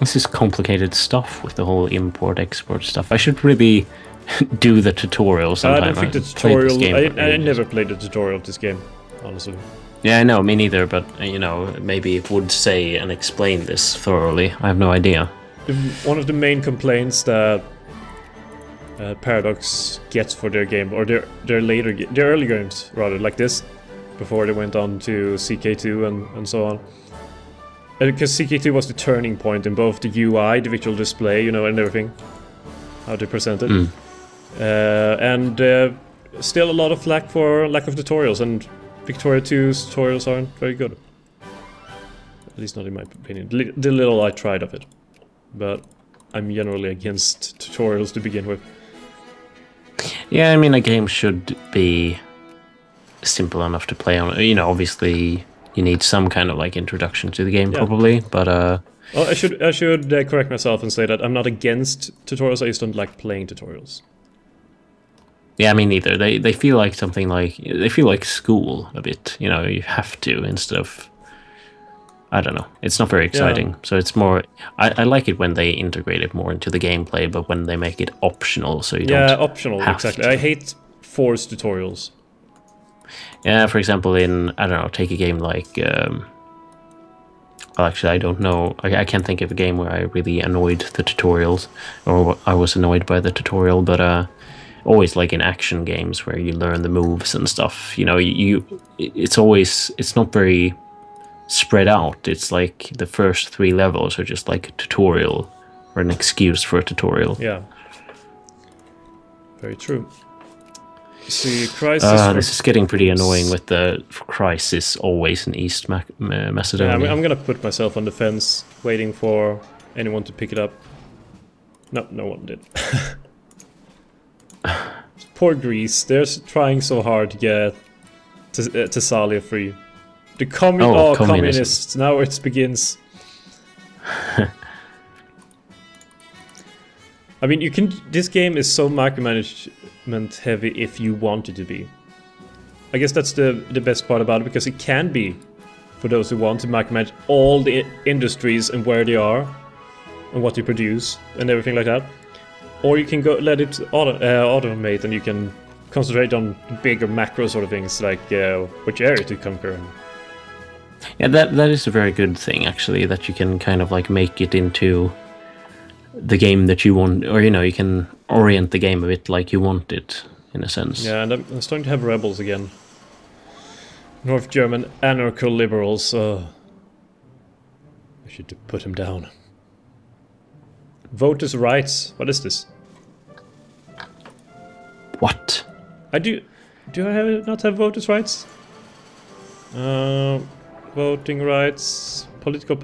This is complicated stuff with the whole import-export stuff. I should really do the tutorial sometime. I don't think the tutorial... I never played the tutorial of this game, honestly. Yeah, no, me neither, but, you know, maybe it would say and explain this thoroughly. I have no idea. One of the main complaints that Paradox gets for their game, or their early games, rather, like this, before they went on to CK2 and so on. Because CK2 was the turning point in both the UI, the visual display, you know, and everything. How they present it. Mm. Still a lot of flack for lack of tutorials, and Victoria 2's tutorials aren't very good. At least not in my opinion. The little I tried of it. But I'm generally against tutorials to begin with. Yeah, I mean, a game should be simple enough to play on. You know, obviously... you need some kind of like introduction to the game, yeah. Probably, but well, I should correct myself and say that I'm not against tutorials. I just don't like playing tutorials. Yeah, I mean, neither. They feel like something like they feel like school a bit. You know, you have to instead of I don't know. It's not very exciting. Yeah. So it's more. I like it when they integrate it more into the gameplay, but when they make it optional, so you don't optional have exactly. To. I hate forced tutorials. Yeah, for example, in, I don't know, take a game like, well, actually, I don't know, I can't think of a game where I really annoyed the tutorials, or I was annoyed by the tutorial, but always like in action games where you learn the moves and stuff, you know, it's always, it's not very spread out, it's like the first three levels are just like a tutorial, or an excuse for a tutorial. Yeah, very true. See, Crisis this is getting pretty annoying with the Crisis always in East Macedonia. Yeah, I'm gonna put myself on the fence, waiting for anyone to pick it up. No, no one did. Poor Greece, they're trying so hard to get Thessalia free. The communists, now it begins. I mean, you can. This game is so micromanagement heavy if you want it to be. I guess that's the best part about it, because it can be, for those who want to micromanage all the industries and where they are, and what they produce, and everything like that. Or you can go let it automate, and you can concentrate on bigger macro sort of things, like which area to conquer. Yeah, that is a very good thing, actually, that you can kind of like make it into the game that you want, or you know, you can orient the game a bit like you want it, in a sense. Yeah, and I'm starting to have rebels again. North German anarcho-liberals, I should put him down. Voters' rights, what is this? What? Do I not have voters' rights? Voting rights,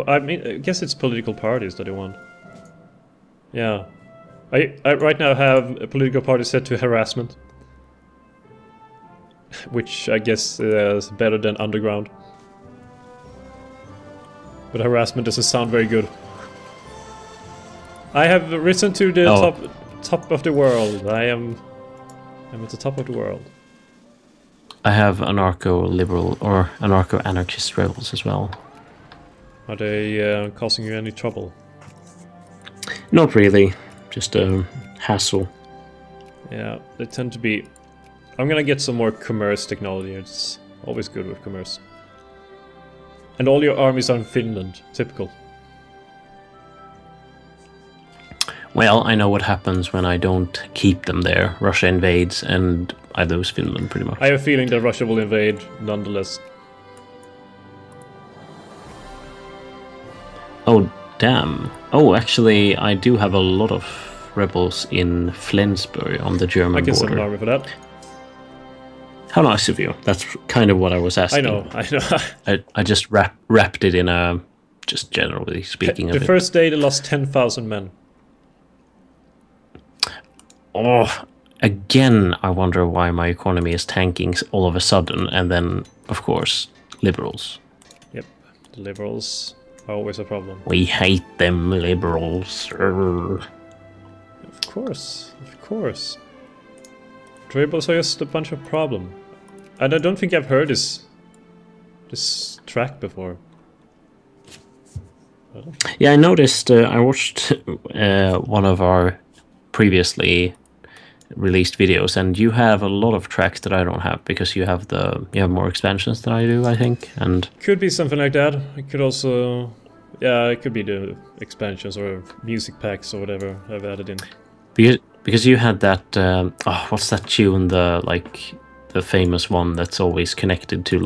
I mean, I guess it's political parties that they want. Yeah, I right now have a political party set to harassment, which I guess is better than underground. But harassment doesn't sound very good. I have risen to the top of the world. I'm at the top of the world. I have anarcho-liberal or anarcho-anarchist rebels as well. Are they causing you any trouble? Not really, just a hassle. Yeah, they tend to be... I'm gonna get some more commerce technology, it's always good with commerce. And all your armies are in Finland, typical. Well, I know what happens when I don't keep them there. Russia invades and I lose Finland, pretty much. I have a feeling that Russia will invade, nonetheless. Oh, damn. Oh, actually, I do have a lot of rebels in Flensburg on the German border. I can send an army for that. How nice of you. That's kind of what I was asking. I know, I know. I just wrapped it in a... just generally speaking of it. The first day they lost 10,000 men. Oh, again, I wonder why my economy is tanking all of a sudden. And then, of course, liberals. Yep, the liberals... always a problem. We hate them liberals. Of course, of course. Liberals are just a bunch of problem. And I don't think I've heard this track before. Yeah, I noticed, I watched one of our previously released videos, and you have a lot of tracks that I don't have, because you have more expansions than I do, I think. And could be something like that. It could also, yeah, it could be the expansions or music packs or whatever I've added in. Because you had that, oh, what's that tune, the famous one that's always connected to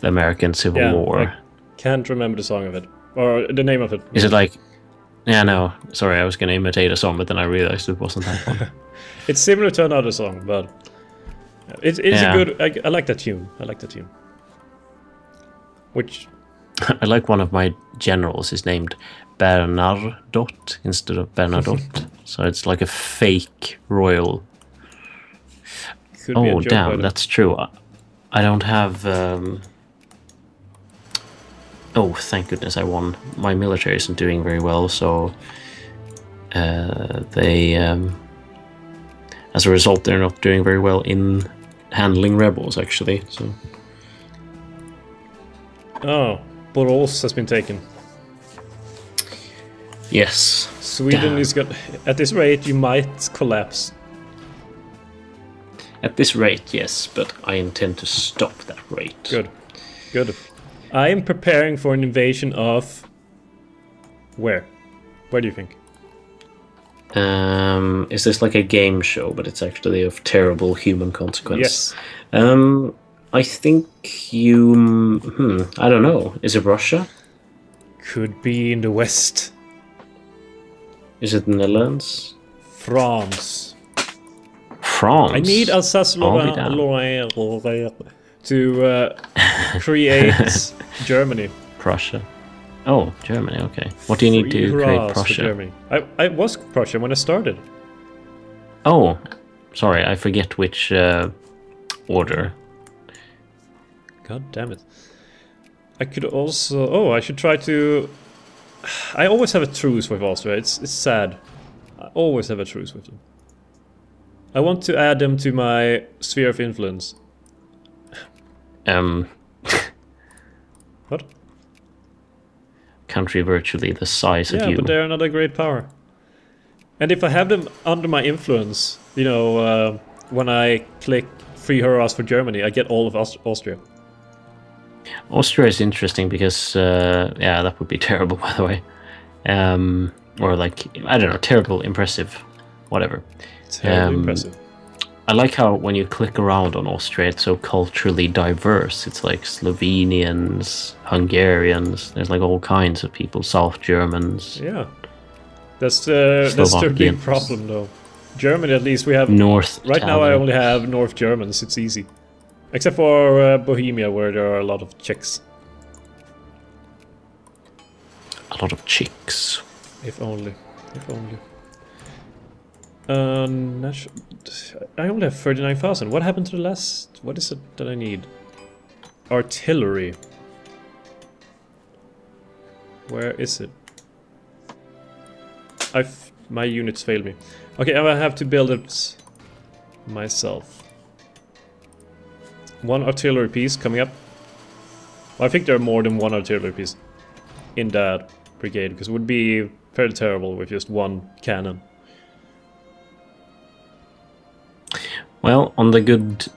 the American Civil War. I can't remember the song of it, or the name of it. Is it like, yeah, no, sorry, I was going to imitate a song, but then I realized it wasn't that one. It's similar to another song, but it's a good, I like that tune, Which... I like one of my generals is named Bernardot instead of Bernadotte, so it's like a fake royal. Oh damn, that's true. I don't have. Oh, thank goodness I won. My military isn't doing very well, so they, as a result, they're not doing very well in handling rebels, actually. So. Oh, Borås has been taken. Yes. Sweden is got. At this rate, you might collapse. At this rate, yes, but I intend to stop that rate. Good, good. I am preparing for an invasion of... Where? Where do you think? Is this like a game show, but it's actually of terrible human consequence? Yes. I think you... I don't know. Is it Russia? Could be in the West. Is it the Netherlands? France. France. I need Alsace-Lorraine to create Germany. Prussia. Oh, Germany, okay. What do you need to create Prussia? Germany. I was Prussia when I started. Oh, sorry, I forget which order. God damn it. I could also... Oh, I should try to... I always have a truce with Austria, it's sad. I always have a truce with them. I want to add them to my sphere of influence. What? Country virtually the size of you. Yeah, but they're another great power. And if I have them under my influence, you know, when I click Free Hurrahs for Germany, I get all of Austria. Austria is interesting because, yeah, that would be terrible, by the way. Or like, I don't know, terrible, impressive, whatever. Terribly impressive. I like how when you click around on Austria, it's so culturally diverse. It's like Slovenians, Hungarians. There's like all kinds of people. South Germans. Yeah, that's the big problem, though. Germany, at least we have North. Right now, I only have North Germans. It's easy, except for Bohemia, where there are a lot of Czechs. A lot of chicks. If only. If only. I only have 39,000. What happened to the last? What is it that I need? Artillery. Where is it? My units failed me. Okay, I have to build it myself. One artillery piece coming up. Well, I think there are more than one artillery piece in that brigade, because it would be fairly terrible with just one cannon. Well, on the good,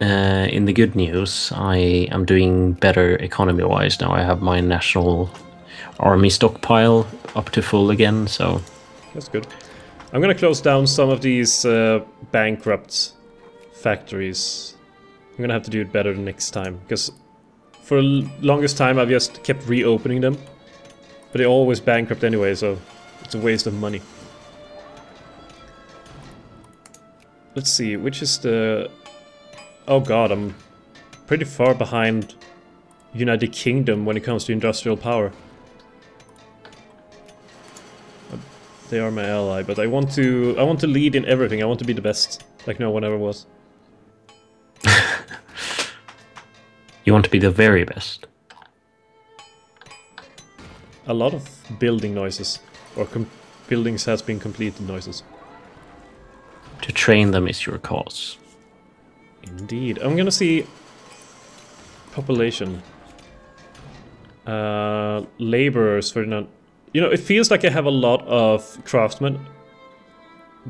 in the good news, I am doing better economy-wise now. I have my national army stockpile up to full again, so that's good. I'm gonna close down some of these bankrupt factories. I'm gonna have to do it better the next time, because for the longest time I've just kept reopening them, but they're always bankrupt anyway, so it's a waste of money. Let's see, which is the... Oh god, I'm pretty far behind United Kingdom when it comes to industrial power. They are my ally, but I want to lead in everything. I want to be the best, like no one ever was. You want to be the very best. A lot of building noises, or buildings has been completed noises. To train them is your cause. Indeed. I'm gonna see population. laborers, Ferdinand. You know, it feels like I have a lot of craftsmen,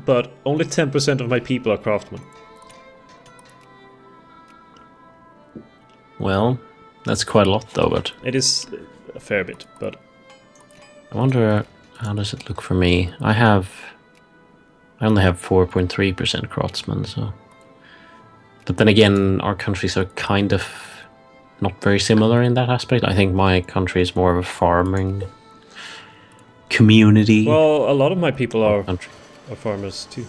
but only 10% of my people are craftsmen. Well, that's quite a lot, though, but... It is a fair bit, but... I wonder, how does it look for me? I have... I only have 4.3% craftsmen, so... But then again, our countries are kind of not very similar in that aspect. I think my country is more of a farming community. Well, a lot of my people are farmers, too.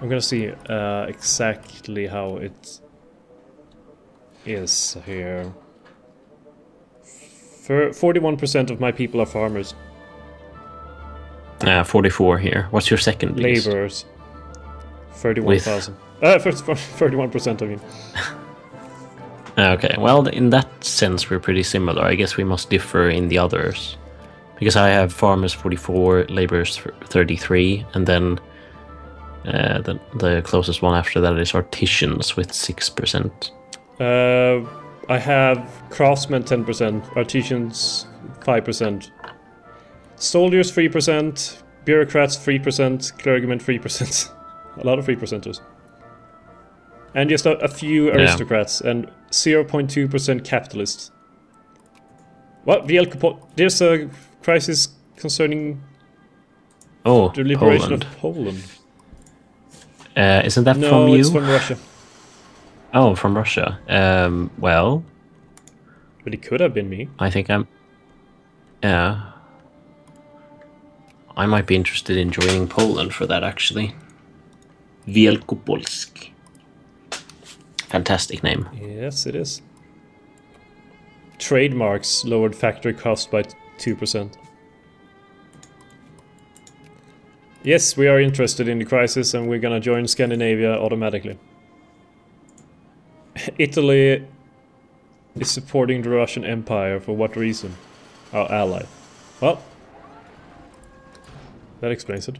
I'm gonna see exactly how it is here. 41% of my people are farmers. 44 here. What's your second? Laborers. 31,000. 31%, I mean. Okay, well, in that sense we're pretty similar. I guess we must differ in the others. Because I have farmers 44, laborers 33, and then the closest one after that is artisans with 6%. I have craftsmen 10%, artisans 5%, soldiers 3%, bureaucrats 3%, clergymen 3%. A lot of 3%ers. And just a few aristocrats, and 0.2% capitalists. What? There's a crisis concerning the liberation of Poland. Isn't that from you? No, it's from Russia. Oh, from Russia. Well... But it could have been me. I think I'm... Yeah. I might be interested in joining Poland for that, actually. Wielkopolska. Fantastic name. Yes, it is. Trademarks lowered factory costs by 2%. Yes, we are interested in the crisis and we're gonna join Scandinavia automatically. Italy is supporting the Russian Empire for what reason? Our ally. Well, that explains it.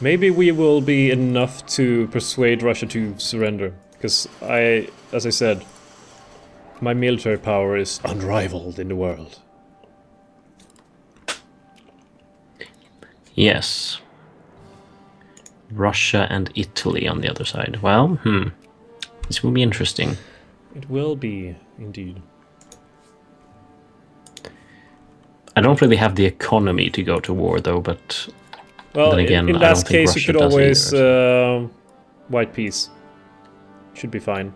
Maybe we will be enough to persuade Russia to surrender, because I, as I said, my military power is unrivaled in the world. Yes. Russia and Italy on the other side. Well, this will be interesting. It will be, indeed. I don't really have the economy to go to war, though, but... Well, then again, in that case, you could always... white peace. Should be fine.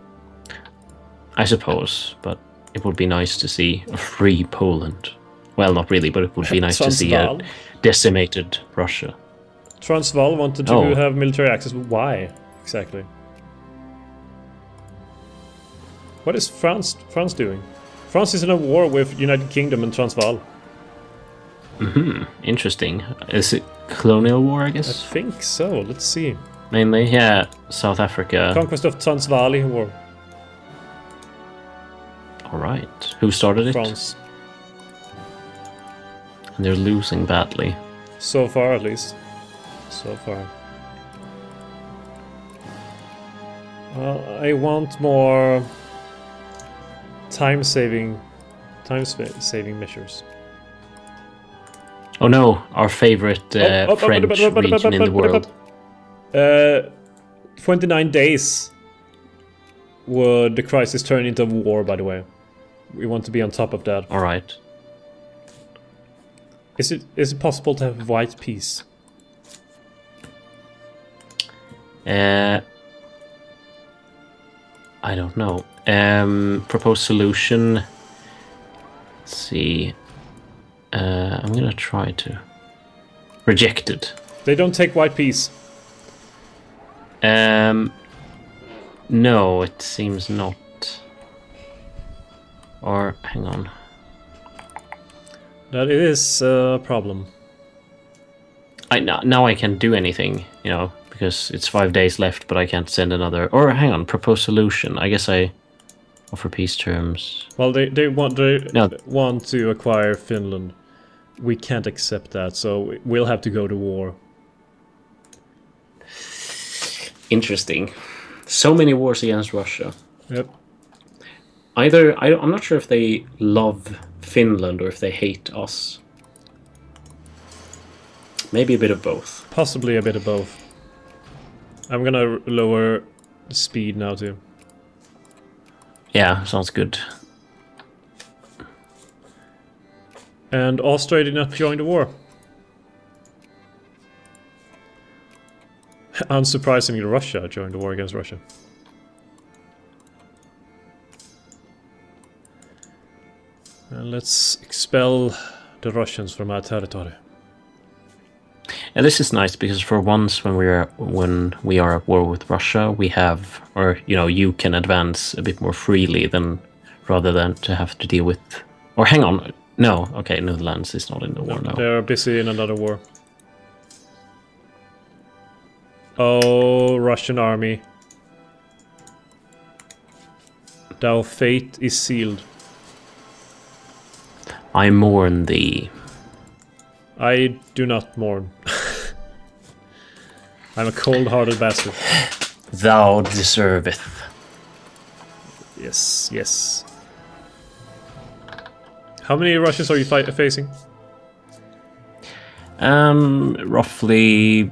I suppose, but it would be nice to see a free Poland. Well, not really, but it would be nice to see a decimated Russia. Transvaal wanted to have military access. Why, exactly? What is France doing? France is in a war with United Kingdom and Transvaal. Interesting. Is it colonial war, I guess? I think so. Let's see. Mainly, yeah. South Africa. Conquest of Transvaal War. Alright. Who started France. It? And they're losing badly. So far, at least. So far. Well, I want more time saving measures. Oh no, our favorite French region in the world. 29 days would the crisis turn into war, by the way. We want to be on top of that. Alright. Is it possible to have white peace? I don't know. Proposed solution. Let's see. I'm gonna try to. Rejected. They don't take white peas. No, it seems not. Or hang on. That is a problem. Now I can't do anything, you know, because it's 5 days left, but I can't send another. Or hang on, propose solution. I guess I. Offer peace terms. Well, they want to acquire Finland. We can't accept that, so we'll have to go to war. Interesting. So many wars against Russia. Yep. Either I'm not sure if they love Finland or if they hate us. Maybe a bit of both. Possibly a bit of both. I'm gonna lower the speed now too. Yeah, sounds good. And Austria did not join the war. Unsurprisingly, Russia joined the war against Russia. And let's expel the Russians from our territory. And this is nice because for once, when we are at war with Russia, we have, or you know, you can advance a bit more freely than rather than to have to deal with. Or hang on, no, okay, Netherlands is not in the war now. They're busy in another war. Oh, Russian army. Thou fate is sealed. I mourn thee. I do not mourn. I'm a cold-hearted bastard. Thou deserveth. Yes, yes. How many Russians are you facing? Roughly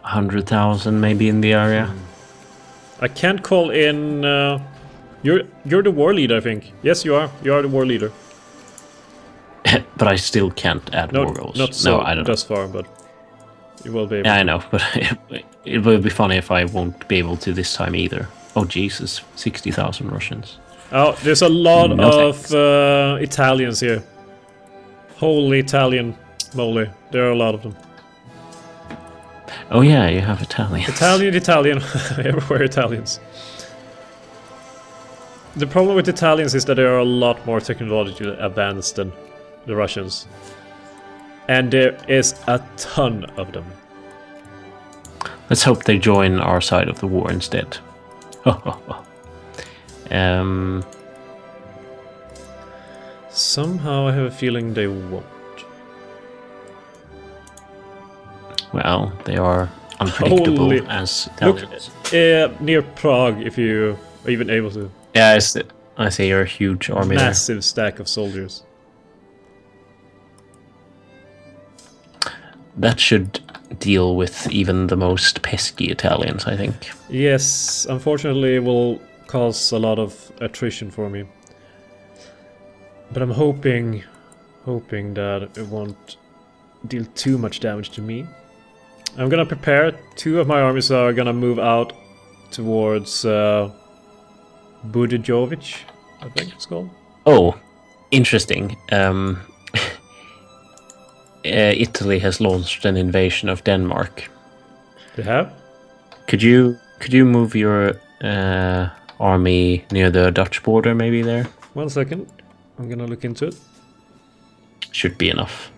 100,000 maybe in the area. I can't call in. You're the war leader, I think. Yes, you are. You are the war leader. But I still can't add war goals. Not so thus far, but you will be able. Yeah, I know, but it will be funny if I won't be able to this time either. Oh Jesus, 60,000 Russians. Oh, there's a lot of Italians here. Holy Italian moly, there are a lot of them. Oh yeah, you have Italians. Italian, everywhere Italians. The problem with Italians is that they are a lot more technologically advanced than the Russians. And there is a ton of them. Let's hope they join our side of the war instead. Somehow I have a feeling they won't. Well, they are unpredictable as Italians. Look, near Prague, if you are even able to. Yeah, I see you're a huge army. Massive stack of soldiers. That should deal with even the most pesky Italians, I think. Yes, unfortunately it will cause a lot of attrition for me. But I'm hoping that it won't deal too much damage to me. I'm gonna prepare. Two of my armies are gonna move out towards Budijovic, I think it's called. Oh, interesting. Italy has launched an invasion of Denmark. They have? Could you move your army near the Dutch border, maybe there? 1 second, I'm gonna look into it. Should be enough.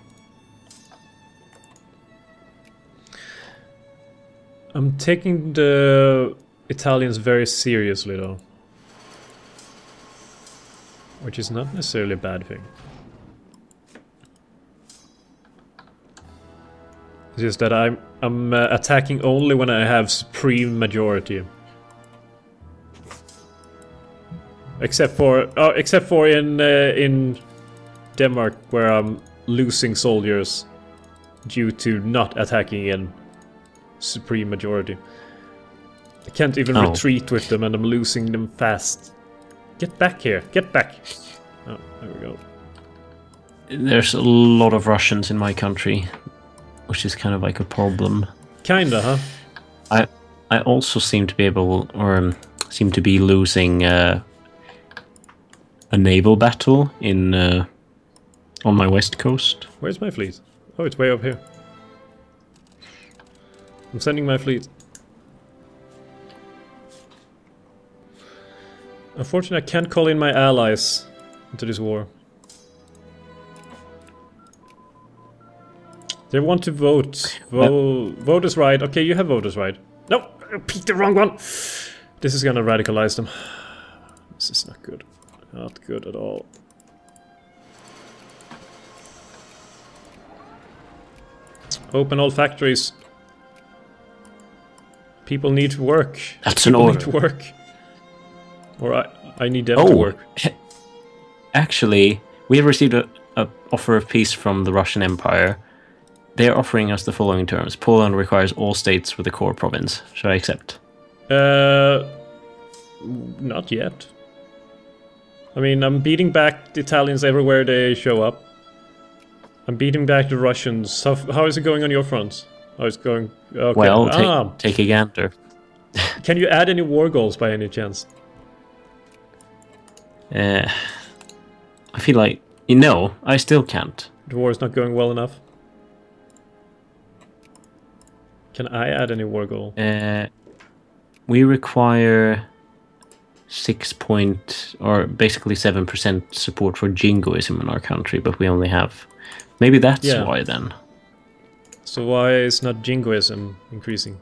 I'm taking the Italians very seriously, though, which is not necessarily a bad thing. It's just that I'm attacking only when I have supreme majority, except for in Denmark, where I'm losing soldiers due to not attacking in supreme majority. I can't even retreat with them, and I'm losing them fast. Get back here! Get back! Oh, there we go. There's a lot of Russians in my country, which is kind of like a problem. Kinda, huh? I also seem to be able, or seem to be losing a naval battle in on my west coast. Where's my fleet? Oh, it's way up here. I'm sending my fleet. Unfortunately, I can't call in my allies into this war. They want to vote. Voters' right. Okay, you have voters' right. No! I picked the wrong one! This is gonna radicalize them. This is not good. Not good at all. Open all factories. People need to work. That's an order. People need to work. Or I need them to work. Actually, we have received an offer of peace from the Russian Empire. They are offering us the following terms. Poland requires all states with a core province. Should I accept? Not yet. I mean, I'm beating back the Italians everywhere they show up. I'm beating back the Russians. How is it going on your front? Oh, it's going... Okay. Well, take a gander. Can you add any war goals by any chance? I feel like... You know, I still can't. The war is not going well enough. Can I add any war goal? We require 6 point... or basically 7% support for jingoism in our country, but we only have... Maybe that's why then. So why is not jingoism increasing?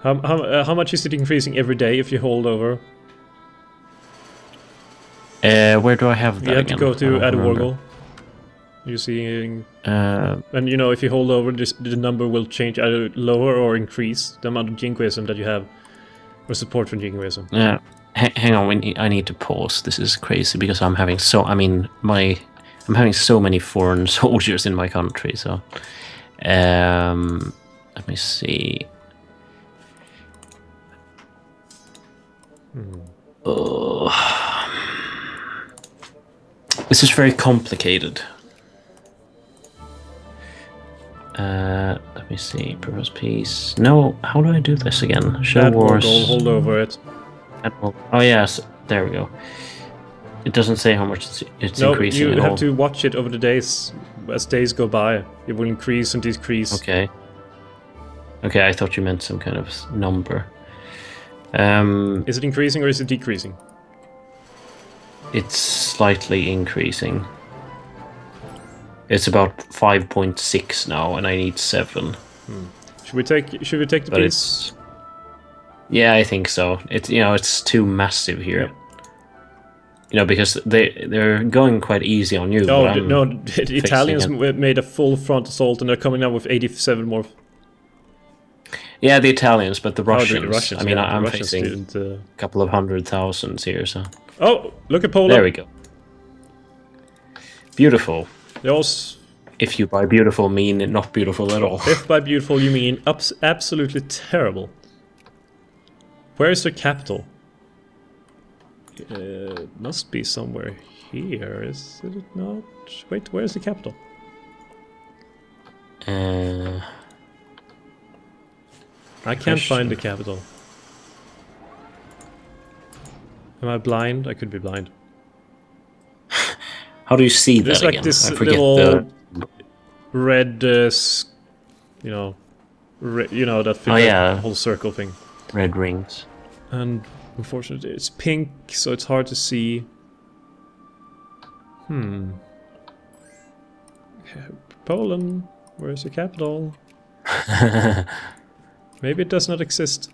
How much is it increasing every day if you hold over? Where do I have that? You have to go to add a war goal. You see, and you know, if you hold over, the number will change, either lower or increase the amount of jingoism that you have. Or support from jingoism. Yeah, hang on. I need to pause. This is crazy because I'm having so. I mean, I'm having so many foreign soldiers in my country. So, let me see. This is very complicated. Let me see. Purpose peace. No, how do I do this again? Show wars. Hold over it. Oh yes, there we go. It doesn't say how much it's increasing. No, you have to watch it over the days. As days go by, it will increase and decrease. Okay. Okay, I thought you meant some kind of number. Is it increasing or is it decreasing? It's slightly increasing. It's about 5.6 now, and I need 7. Should we take the piece? Yeah, I think so. It's, you know, it's too massive here. Yeah. You know, because they're going quite easy on you. No, the Italians made a full front assault, and they're coming out with 87 more. Yeah, the Italians, but the Russians. The Russians, I mean, yeah, I'm facing a couple of 100,000s here. So. Oh, look at Poland. There we go. Beautiful. If you by beautiful mean not beautiful at all. If by beautiful you mean absolutely terrible. Where is the capital? It must be somewhere here, is it not? Wait, where is the capital? I can't find the capital. Am I blind? I could be blind. How do you see that again? There's like this little red, you know, that thing, that whole circle thing. Red rings. And unfortunately, it's pink, so it's hard to see. Poland, where's the capital? Maybe it does not exist.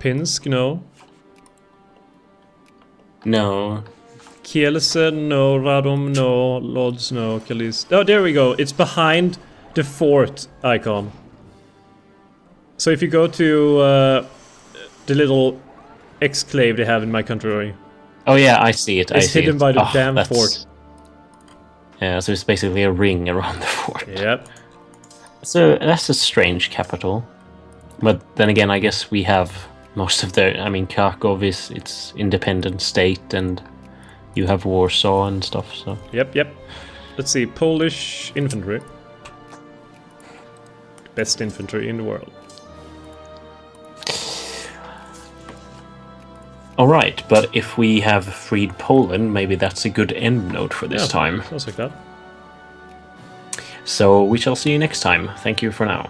Pinsk, no. No. Kielce, no. Radom, no. Lodz, no. Kalisz. Oh, there we go. It's behind the fort icon. So if you go to the little exclave they have in my country. Oh yeah, I see it. It's hidden by the damn fort. Yeah, so it's basically a ring around the fort. Yep. So that's a strange capital. But then again, I guess we have... Most of their, I mean, Kharkov is its independent state, and you have Warsaw and stuff. So yep. Let's see, Polish infantry, best infantry in the world. All right, but if we have freed Poland, maybe that's a good end note for this time. Sounds like that. So we shall see you next time. Thank you for now.